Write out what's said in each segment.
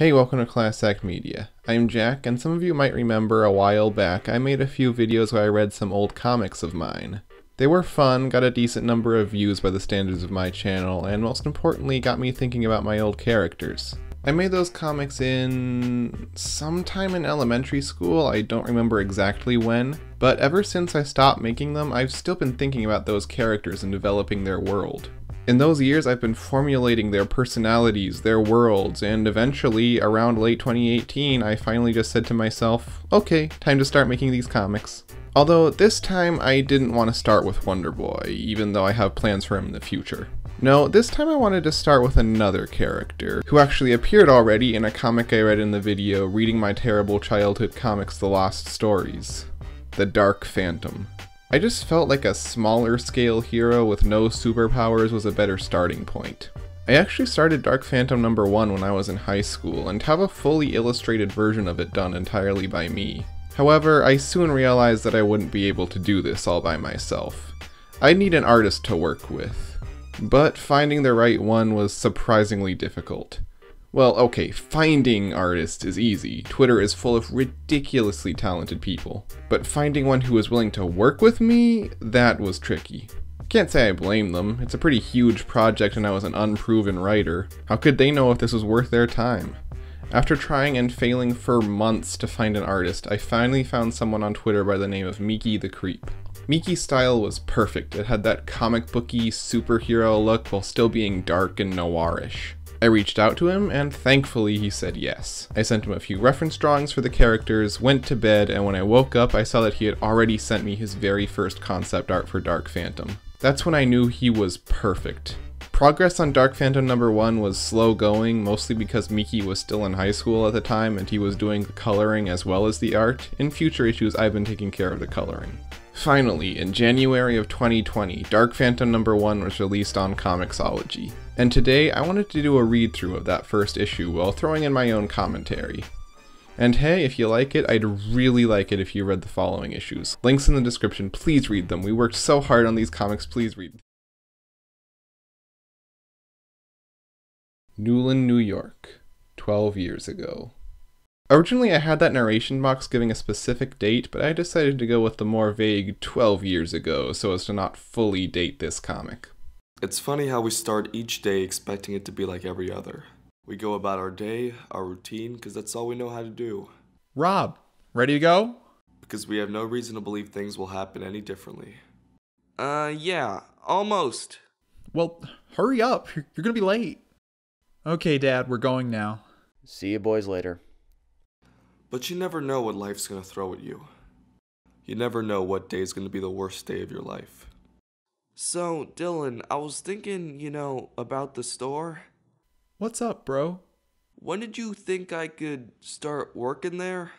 Hey, welcome to Class Act Media. I'm Jack, and some of you might remember a while back I made a few videos where I read some old comics of mine. They were fun, got a decent number of views by the standards of my channel, and most importantly got me thinking about my old characters. I made those comics sometime in elementary school, I don't remember exactly when, but ever since I stopped making them, I've still been thinking about those characters and developing their world. In those years, I've been formulating their personalities, their worlds, and eventually, around late 2018, I finally just said to myself, okay, time to start making these comics. Although, this time, I didn't want to start with Wonder Boy, even though I have plans for him in the future. No, this time I wanted to start with another character, who actually appeared already in a comic I read in the video reading my terrible childhood comics The Lost Stories. The Dark Phantom. I just felt like a smaller scale hero with no superpowers was a better starting point. I actually started Dark Phantom number 1 when I was in high school, and have a fully illustrated version of it done entirely by me. However, I soon realized that I wouldn't be able to do this all by myself. I'd need an artist to work with. But finding the right one was surprisingly difficult. Well, okay, finding artists is easy. Twitter is full of ridiculously talented people. But finding one who was willing to work with me? That was tricky. Can't say I blame them. It's a pretty huge project and I was an unproven writer. How could they know if this was worth their time? After trying and failing for months to find an artist, I finally found someone on Twitter by the name of Miki the Creep. Miki's style was perfect. It had that comic booky superhero look while still being dark and noirish. I reached out to him, and thankfully he said yes. I sent him a few reference drawings for the characters, went to bed, and when I woke up I saw that he had already sent me his very first concept art for Dark Phantom. That's when I knew he was perfect. Progress on Dark Phantom number 1 was slow going, mostly because Miki was still in high school at the time and he was doing the coloring as well as the art. In future issues I've been taking care of the coloring. Finally, in January of 2020, Dark Phantom number 1 was released on Comixology, and today I wanted to do a read-through of that first issue while throwing in my own commentary. And hey, if you like it, I'd really like it if you read the following issues. Links in the description, please read them. We worked so hard on these comics, please read them. Newland, New York, 12 years ago. Originally I had that narration box giving a specific date, but I decided to go with the more vague 12 years ago so as to not fully date this comic. It's funny how we start each day expecting it to be like every other. We go about our day, our routine, because that's all we know how to do. Rob, ready to go? Because we have no reason to believe things will happen any differently. Yeah, almost. Well, hurry up, you're gonna be late. Okay, Dad, we're going now. See you boys later. But you never know what life's gonna throw at you. You never know what day's gonna be the worst day of your life. So, Dylan, I was thinking, you know, about the store. What's up, bro? When did you think I could start working there?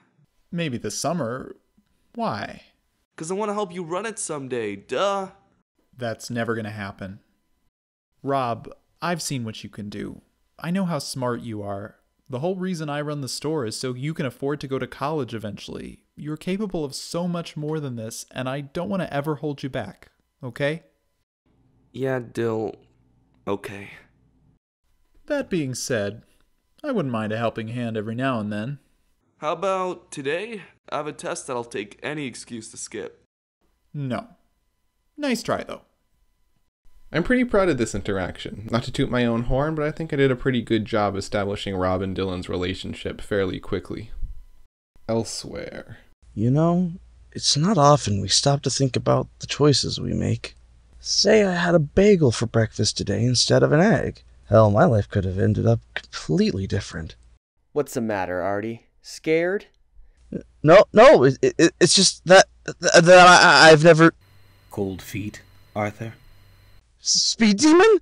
Maybe this summer. Why? 'Cause I wanna help you run it someday, duh. That's never gonna happen. Rob, I've seen what you can do. I know how smart you are. The whole reason I run the store is so you can afford to go to college eventually. You're capable of so much more than this, and I don't want to ever hold you back, okay? Yeah, Dill. Okay. That being said, I wouldn't mind a helping hand every now and then. How about today? I have a test that I'll take any excuse to skip. No. Nice try, though. I'm pretty proud of this interaction. Not to toot my own horn, but I think I did a pretty good job establishing Rob and Dylan's relationship fairly quickly. Elsewhere. You know, it's not often we stop to think about the choices we make. Say I had a bagel for breakfast today instead of an egg. Hell, my life could have ended up completely different. What's the matter, Artie? Scared? No, it's just that I've never... Cold feet, Arthur? Speed demon?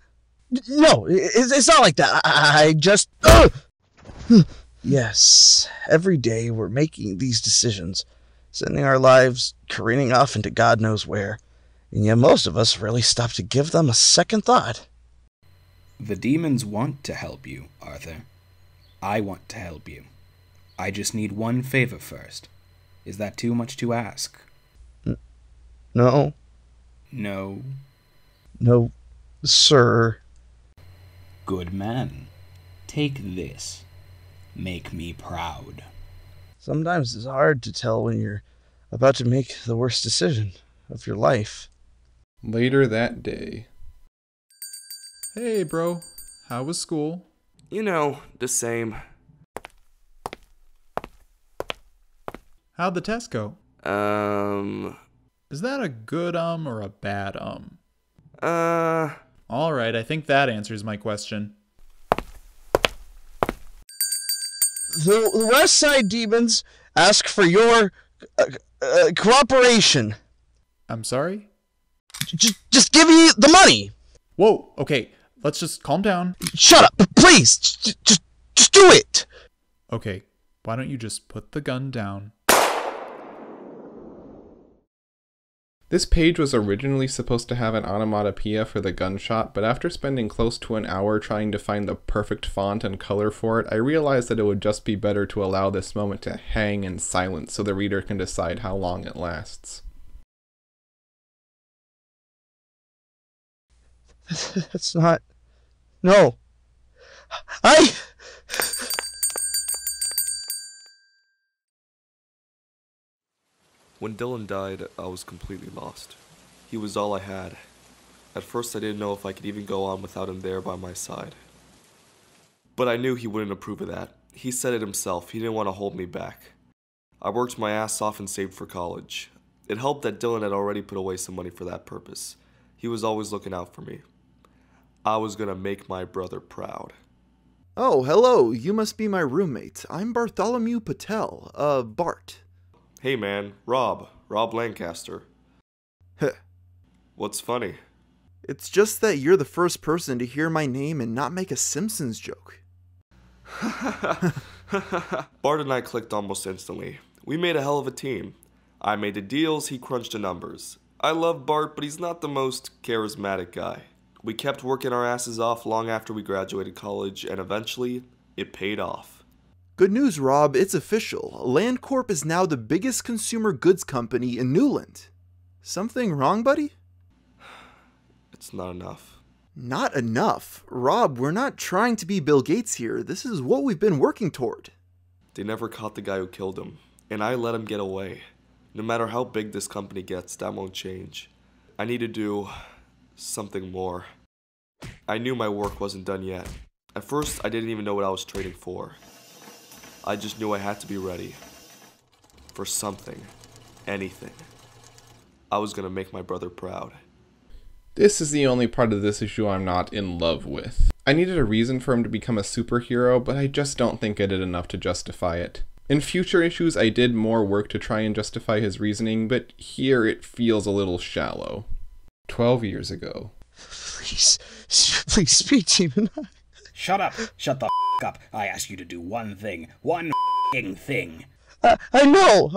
No, it's not like that. I just... Yes, every day we're making these decisions, sending our lives careening off into God knows where, and yet most of us really stop to give them a second thought. The demons want to help you, Arthur. I want to help you. I just need one favor first. Is that too much to ask? No. No. No, sir. Good man. Take this. make me proud. Sometimes it's hard to tell when you're about to make the worst decision of your life. Later that day. Hey, bro. How was school? You know, the same. How'd the test go? Is that a good or a bad Alright, I think that answers my question. The West Side Demons ask for your cooperation. I'm sorry? Just give me the money! Whoa, okay, let's just calm down. Shut up, please! Just do it! Okay, why don't you just put the gun down? This page was originally supposed to have an onomatopoeia for the gunshot, but after spending close to an hour trying to find the perfect font and color for it, I realized that it would just be better to allow this moment to hang in silence so the reader can decide how long it lasts. That's not... No. I... When Dylan died, I was completely lost. He was all I had. At first, I didn't know if I could even go on without him there by my side. But I knew he wouldn't approve of that. He said it himself. He didn't want to hold me back. I worked my ass off and saved for college. It helped that Dylan had already put away some money for that purpose. He was always looking out for me. I was gonna make my brother proud. Oh, hello. You must be my roommate. I'm Bartholomew Patel. Bart. Hey man, Rob Lancaster. Heh. What's funny? It's just that you're the first person to hear my name and not make a Simpsons joke. Bart and I clicked almost instantly. We made a hell of a team. I made the deals, he crunched the numbers. I love Bart, but he's not the most charismatic guy. We kept working our asses off long after we graduated college, and eventually, it paid off. Good news, Rob, it's official. Landcorp is now the biggest consumer goods company in Newland. Something wrong, buddy? It's not enough. Not enough? Rob, we're not trying to be Bill Gates here. This is what we've been working toward. They never caught the guy who killed him, and I let him get away. No matter how big this company gets, that won't change. I need to do something more. I knew my work wasn't done yet. At first, I didn't even know what I was trading for. I just knew I had to be ready for something, anything. I was gonna make my brother proud. This is the only part of this issue I'm not in love with. I needed a reason for him to become a superhero, but I just don't think I did enough to justify it. In future issues, I did more work to try and justify his reasoning, but here it feels a little shallow. 12 years ago. Please speak to him. Shut up! Shut the f*** up! I asked you to do one thing. One f***ing thing. I know!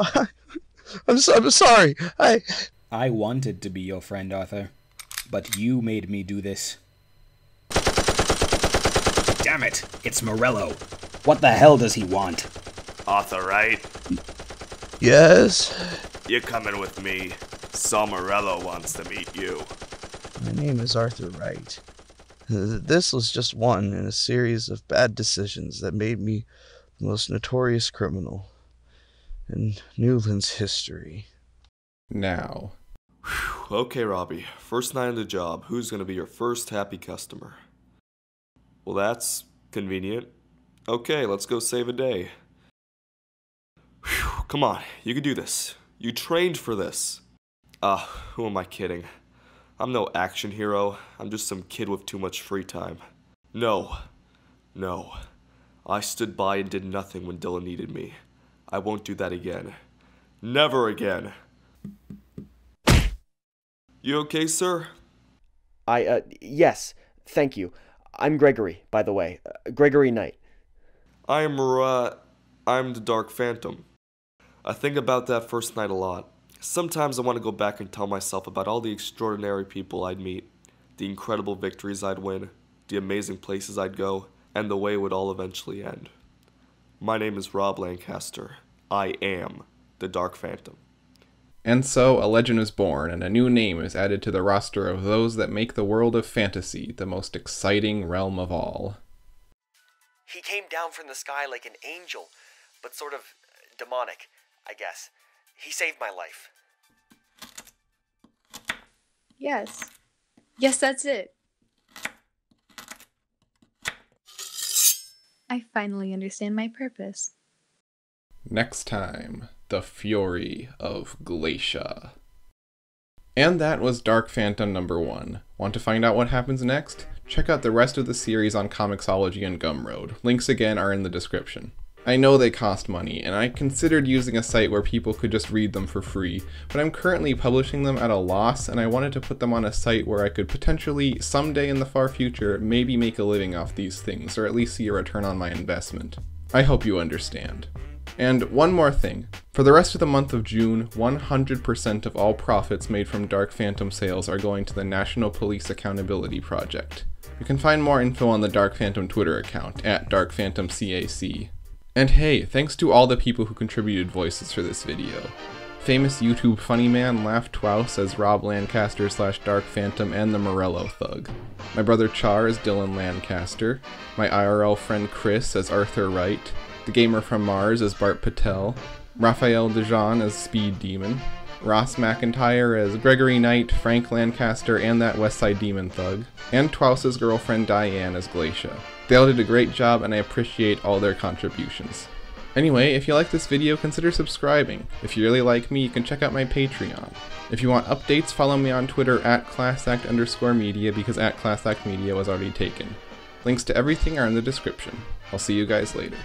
I'm sorry. I wanted to be your friend, Arthur. But you made me do this. Damn it! It's Morello. What the hell does he want? Arthur, right? Yes? You're coming with me. Saul Morello wants to meet you. My name is Arthur Wright. This was just one in a series of bad decisions that made me the most notorious criminal in Newland's history. Now. Whew, okay, Robbie. First night on the job. Who's going to be your first happy customer? Well, that's convenient. Okay, let's go save a day. Whew, come on. You can do this. You trained for this. Who am I kidding? I'm no action hero. I'm just some kid with too much free time. No. I stood by and did nothing when Dylan needed me. I won't do that again. Never again. You okay, sir? Yes. Thank you. I'm Gregory, by the way. Gregory Knight. I'm the Dark Phantom. I think about that first night a lot. Sometimes I want to go back and tell myself about all the extraordinary people I'd meet, the incredible victories I'd win, the amazing places I'd go, and the way it would all eventually end. My name is Rob Lancaster. I am the Dark Phantom. And so, a legend is born, and a new name is added to the roster of those that make the world of fantasy the most exciting realm of all. He came down from the sky like an angel, but sort of demonic, I guess. He saved my life. Yes. Yes, that's it. I finally understand my purpose. Next time, The Fury of Glacia. And that was Dark Phantom #1. Want to find out what happens next? Check out the rest of the series on Comixology and Gumroad. Links again are in the description. I know they cost money, and I considered using a site where people could just read them for free, but I'm currently publishing them at a loss, and I wanted to put them on a site where I could potentially, someday in the far future, maybe make a living off these things, or at least see a return on my investment. I hope you understand. And one more thing. For the rest of the month of June, 100% of all profits made from Dark Phantom sales are going to the National Police Accountability Project. You can find more info on the Dark Phantom Twitter account, @DarkPhantomCAC. And hey, thanks to all the people who contributed voices for this video. Famous YouTube funny man Laff Twous as Rob Lancaster / Dark Phantom and the Morello Thug. My brother Char as Dylan Lancaster. My IRL friend Chris as Arthur Wright. The Gamer from Mars as Bart Patel, Raphael Dejean as Speed Demon, Ross McIntyre as Gregory Knight, Frank Lancaster, and that Westside Demon thug, and Twous's girlfriend Diane as Glacia. They all did a great job, and I appreciate all their contributions. Anyway, if you like this video, consider subscribing. If you really like me, you can check out my Patreon. If you want updates, follow me on Twitter @ClassAct_Media because @ClassActMedia was already taken. Links to everything are in the description. I'll see you guys later.